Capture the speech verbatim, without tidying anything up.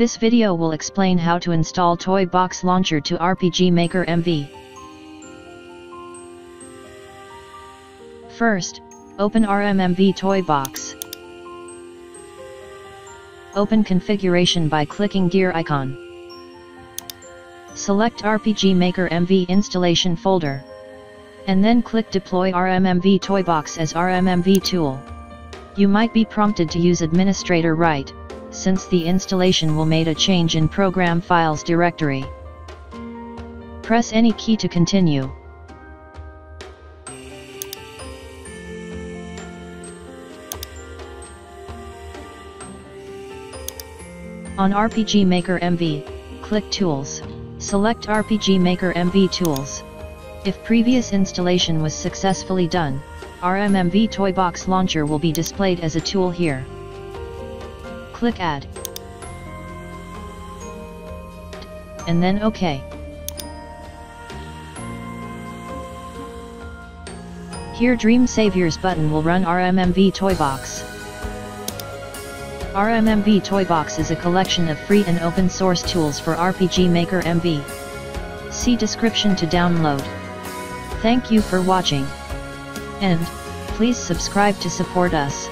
This video will explain how to install Toybox Launcher to R P G Maker M V. First, open R M M V Toybox. Open configuration by clicking gear icon. Select R P G Maker M V installation folder. And then click Deploy R M M V Toybox as R M M V tool. You might be prompted to use administrator right, since the installation will made a change in program files directory. Press any key to continue. On R P G Maker M V, click Tools, select R P G Maker M V Tools. If previous installation was successfully done, R M M V Toybox Launcher will be displayed as a tool here. Click Add, and then OK. Here Dream Saviors button will run R M M V Toybox. R M M V Toybox is a collection of free and open source tools for R P G Maker M V. See description to download. Thank you for watching. And, please subscribe to support us.